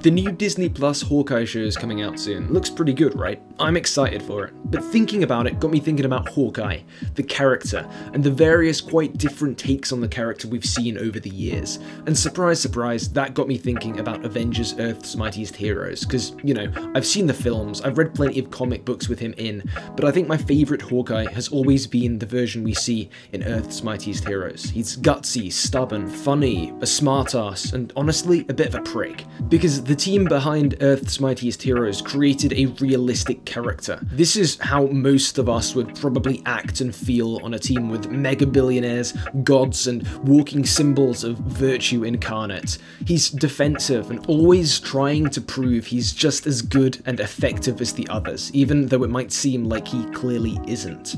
The new Disney Plus Hawkeye show is coming out soon. Looks pretty good, right? I'm excited for it. But thinking about it got me thinking about Hawkeye, the character, and the various quite different takes on the character we've seen over the years. And surprise, surprise, that got me thinking about Avengers Earth's Mightiest Heroes, because, you know, I've seen the films, I've read plenty of comic books with him in, but I think my favourite Hawkeye has always been the version we see in Earth's Mightiest Heroes. He's gutsy, stubborn, funny, a smartass, and honestly, a bit of a prick. Because the team behind Earth's Mightiest Heroes created a realistic character. This is how most of us would probably act and feel on a team with mega billionaires, gods, and walking symbols of virtue incarnate. He's defensive and always trying to prove he's just as good and effective as the others, even though it might seem like he clearly isn't.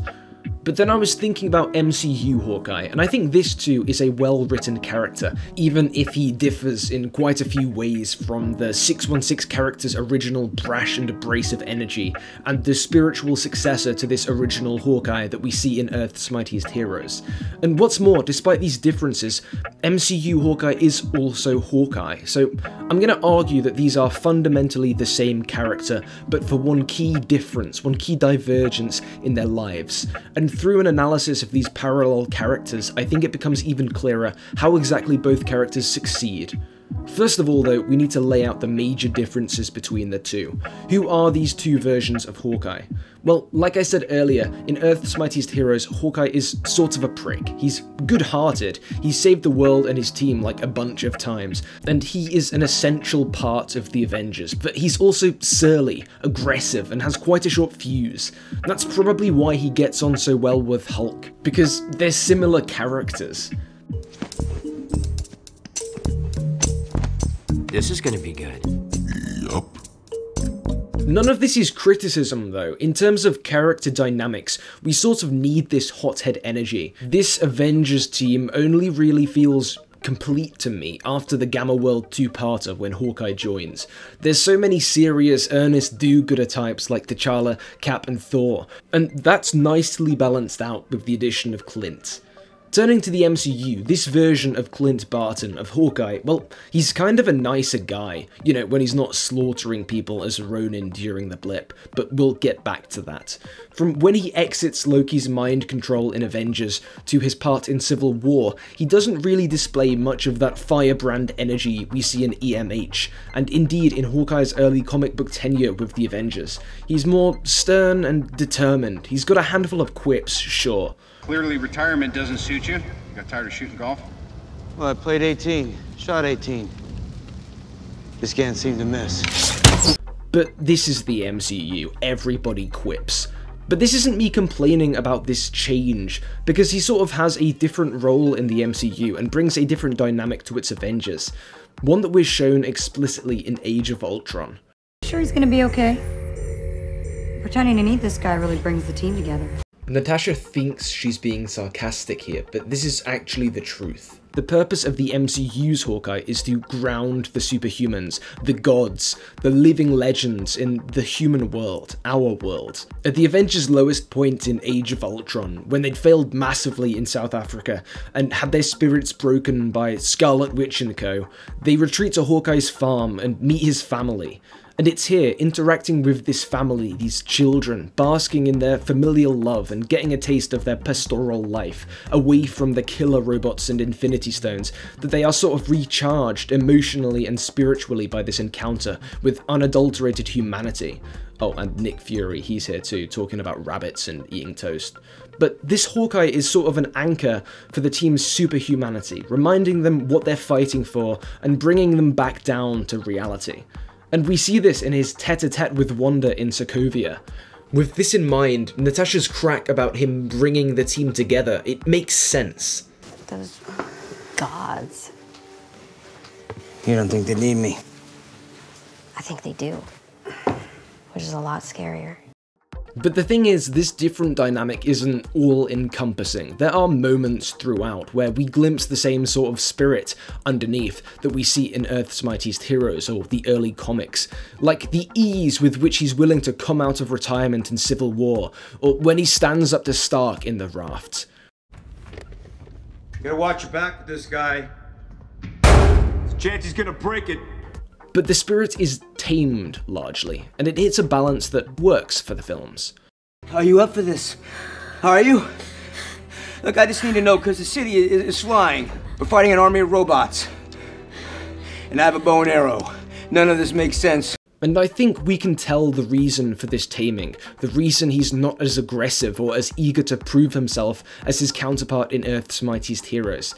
But then I was thinking about MCU Hawkeye, and I think this too is a well-written character, even if he differs in quite a few ways from the 616 character's original brash and abrasive energy, and the spiritual successor to this original Hawkeye that we see in Earth's Mightiest Heroes. And what's more, despite these differences, MCU Hawkeye is also Hawkeye, so I'm going to argue that these are fundamentally the same character, but for one key difference, one key divergence in their lives. And through an analysis of these parallel characters, I think it becomes even clearer how exactly both characters succeed. First of all though, we need to lay out the major differences between the two. Who are these two versions of Hawkeye? Well, like I said earlier, in Earth's Mightiest Heroes, Hawkeye is sort of a prick. He's good-hearted, he's saved the world and his team like a bunch of times, and he is an essential part of the Avengers, but he's also surly, aggressive, and has quite a short fuse. That's probably why he gets on so well with Hulk, because they're similar characters. This is gonna be good. Yup. None of this is criticism though. In terms of character dynamics, we sort of need this hothead energy. This Avengers team only really feels complete to me after the Gamma World two-parter when Hawkeye joins. There's so many serious, earnest do-gooder types like T'Challa, Cap and Thor, and that's nicely balanced out with the addition of Clint. Turning to the MCU, this version of Clint Barton, of Hawkeye, well, he's kind of a nicer guy, you know, when he's not slaughtering people as Ronin during the blip, but we'll get back to that. From when he exits Loki's mind control in Avengers to his part in Civil War, he doesn't really display much of that firebrand energy we see in EMH, and indeed in Hawkeye's early comic book tenure with the Avengers. He's more stern and determined. He's got a handful of quips, sure. Clearly retirement doesn't suit you. You got tired of shooting golf? Well, I played 18, shot 18. This can't seem to miss. But this is the MCU, everybody quips. But this isn't me complaining about this change, because he sort of has a different role in the MCU and brings a different dynamic to its Avengers. One that we're shown explicitly in Age of Ultron. Sure he's gonna be okay. Pretending to need this guy really brings the team together. Natasha thinks she's being sarcastic here, but this is actually the truth. The purpose of the MCU's Hawkeye is to ground the superhumans, the gods, the living legends in the human world, our world. At the Avengers' lowest point in Age of Ultron, when they'd failed massively in South Africa and had their spirits broken by Scarlet Witch and co, they retreat to Hawkeye's farm and meet his family. And it's here, interacting with this family, these children, basking in their familial love and getting a taste of their pastoral life, away from the killer robots and Infinity Stones, that they are sort of recharged emotionally and spiritually by this encounter with unadulterated humanity. Oh, and Nick Fury, he's here too, talking about rabbits and eating toast. But this Hawkeye is sort of an anchor for the team's superhumanity, reminding them what they're fighting for and bringing them back down to reality. And we see this in his tete-a-tete with Wanda in Sokovia. With this in mind, Natasha's crack about him bringing the team together, it makes sense. Those gods. You don't think they need me? I think they do, which is a lot scarier. But the thing is, this different dynamic isn't all-encompassing. There are moments throughout where we glimpse the same sort of spirit underneath that we see in Earth's Mightiest Heroes or the early comics, like the ease with which he's willing to come out of retirement in Civil War, or when he stands up to Stark in the Rafts. You gotta watch your back with this guy. There's a chance he's gonna break it. But the spirit is tamed largely, and it hits a balance that works for the films. Are you up for this? Are you? Look, I just need to know, because the city is flying. We're fighting an army of robots. And I have a bow and arrow. None of this makes sense. And I think we can tell the reason for this taming, the reason he's not as aggressive or as eager to prove himself as his counterpart in Earth's Mightiest Heroes.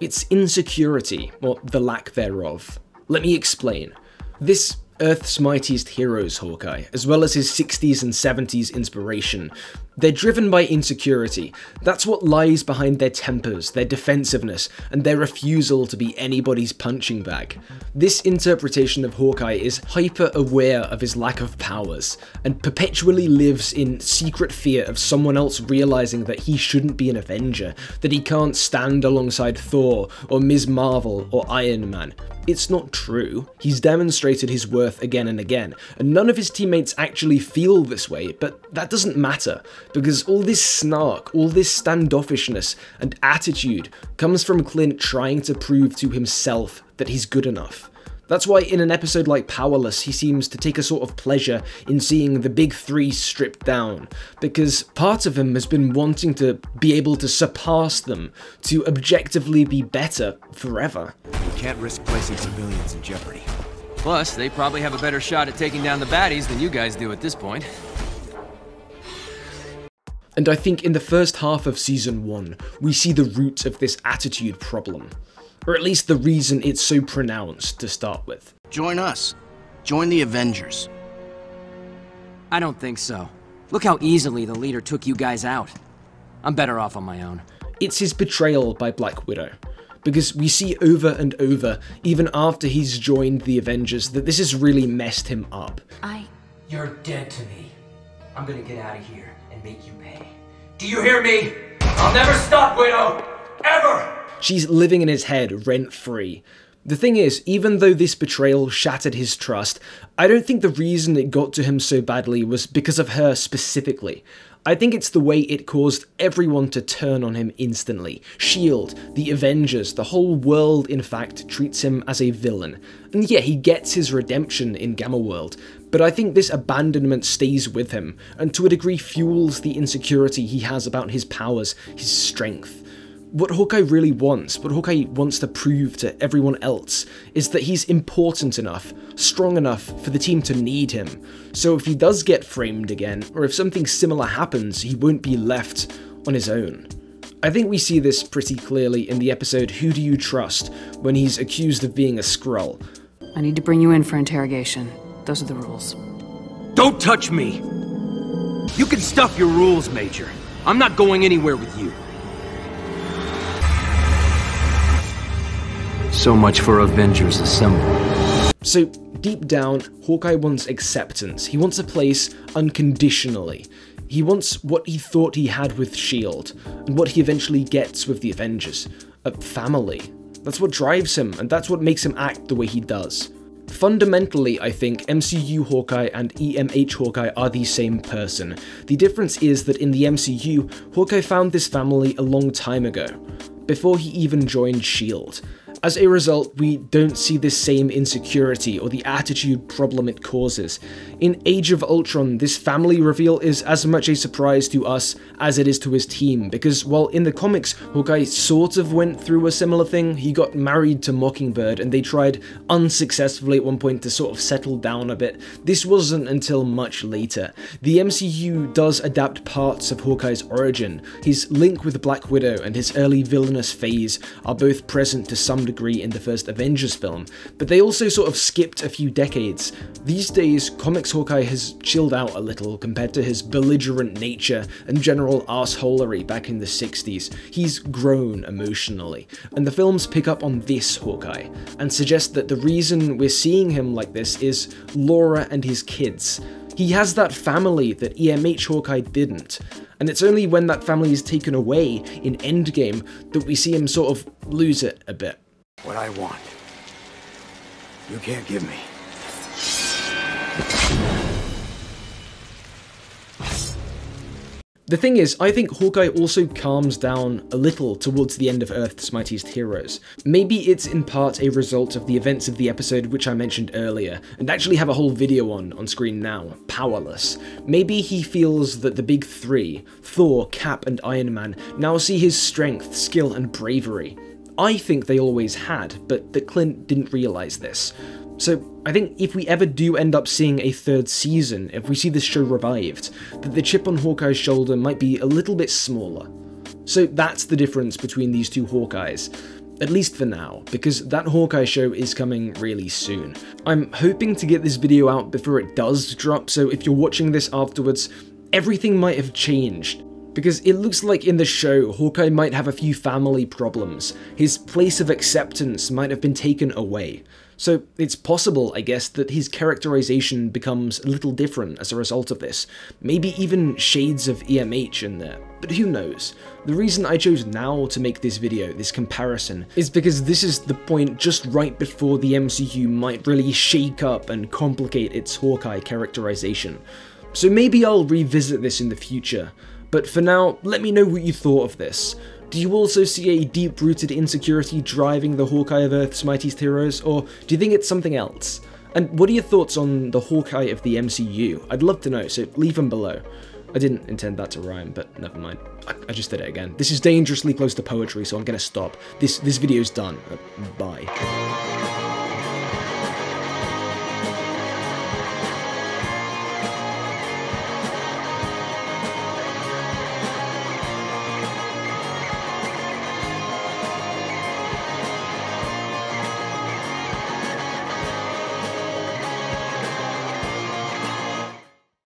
It's insecurity, or the lack thereof. Let me explain. This Earth's Mightiest Heroes Hawkeye, as well as his 60s and 70s inspiration, they're driven by insecurity. That's what lies behind their tempers, their defensiveness, and their refusal to be anybody's punching bag. This interpretation of Hawkeye is hyper-aware of his lack of powers, and perpetually lives in secret fear of someone else realizing that he shouldn't be an Avenger, that he can't stand alongside Thor, or Ms. Marvel, or Iron Man. It's not true. He's demonstrated his worth again and again, and none of his teammates actually feel this way, but that doesn't matter, because all this snark, all this standoffishness and attitude comes from Clint trying to prove to himself that he's good enough. That's why in an episode like Powerless, he seems to take a sort of pleasure in seeing the big three stripped down, because part of him has been wanting to be able to surpass them, to objectively be better forever. We can't risk placing civilians in jeopardy. Plus, they probably have a better shot at taking down the baddies than you guys do at this point. And I think in the first half of Season 1, we see the root of this attitude problem. Or at least the reason it's so pronounced to start with. Join us. Join the Avengers. I don't think so. Look how easily the leader took you guys out. I'm better off on my own. It's his betrayal by Black Widow. Because we see over and over, even after he's joined the Avengers, that this has really messed him up. You're dead to me. I'm gonna get out of here and make you pay. Do you hear me? I'll never stop, Widow! Ever! She's living in his head rent-free. The thing is, even though this betrayal shattered his trust, I don't think the reason it got to him so badly was because of her specifically. I think it's the way it caused everyone to turn on him instantly. S.H.I.E.L.D., the Avengers, the whole world in fact treats him as a villain. And yeah, he gets his redemption in Gamma World, but I think this abandonment stays with him, and to a degree fuels the insecurity he has about his powers, his strength. What Hawkeye really wants, what Hawkeye wants to prove to everyone else, is that he's important enough, strong enough for the team to need him. So if he does get framed again, or if something similar happens, he won't be left on his own. I think we see this pretty clearly in the episode Who Do You Trust, when he's accused of being a Skrull. I need to bring you in for interrogation. Those are the rules. Don't touch me! You can stuff your rules, Major. I'm not going anywhere with you. So much for Avengers Assemble. So, deep down, Hawkeye wants acceptance. He wants a place unconditionally. He wants what he thought he had with S.H.I.E.L.D., and what he eventually gets with the Avengers. A family. That's what drives him, and that's what makes him act the way he does. Fundamentally, I think MCU Hawkeye and EMH Hawkeye are the same person. The difference is that in the MCU, Hawkeye found this family a long time ago, before he even joined S.H.I.E.L.D. As a result, we don't see this same insecurity or the attitude problem it causes. In Age of Ultron, this family reveal is as much a surprise to us as it is to his team, because while in the comics Hawkeye sort of went through a similar thing, he got married to Mockingbird and they tried unsuccessfully at one point to sort of settle down a bit. This wasn't until much later. The MCU does adapt parts of Hawkeye's origin. His link with Black Widow and his early villainous phase are both present to some degree in the first Avengers film, but they also sort of skipped a few decades. These days, comics Hawkeye has chilled out a little compared to his belligerent nature and general arseholery back in the 60s. He's grown emotionally, and the films pick up on this Hawkeye, and suggest that the reason we're seeing him like this is Laura and his kids. He has that family that EMH Hawkeye didn't, and it's only when that family is taken away in Endgame that we see him sort of lose it a bit. What I want, you can't give me. The thing is, I think Hawkeye also calms down a little towards the end of Earth's Mightiest Heroes. Maybe it's in part a result of the events of the episode which I mentioned earlier, and actually have a whole video on screen now, Powerless. Maybe he feels that the big three, Thor, Cap and Iron Man, now see his strength, skill and bravery. I think they always had, but that Clint didn't realise this. So I think if we ever do end up seeing a third season, if we see this show revived, that the chip on Hawkeye's shoulder might be a little bit smaller. So that's the difference between these two Hawkeyes, at least for now, because that Hawkeye show is coming really soon. I'm hoping to get this video out before it does drop, so if you're watching this afterwards, everything might have changed. Because it looks like in the show, Hawkeye might have a few family problems. His place of acceptance might have been taken away. So it's possible, I guess, that his characterization becomes a little different as a result of this. Maybe even shades of EMH in there. But who knows? The reason I chose now to make this video, this comparison, is because this is the point just right before the MCU might really shake up and complicate its Hawkeye characterization. So maybe I'll revisit this in the future. But for now, let me know what you thought of this. Do you also see a deep-rooted insecurity driving the Hawkeye of Earth's Mightiest Heroes, or do you think it's something else? And what are your thoughts on the Hawkeye of the MCU? I'd love to know, so leave them below. I didn't intend that to rhyme, but never mind. I just did it again. This is dangerously close to poetry, so I'm gonna stop. This video's done. Bye.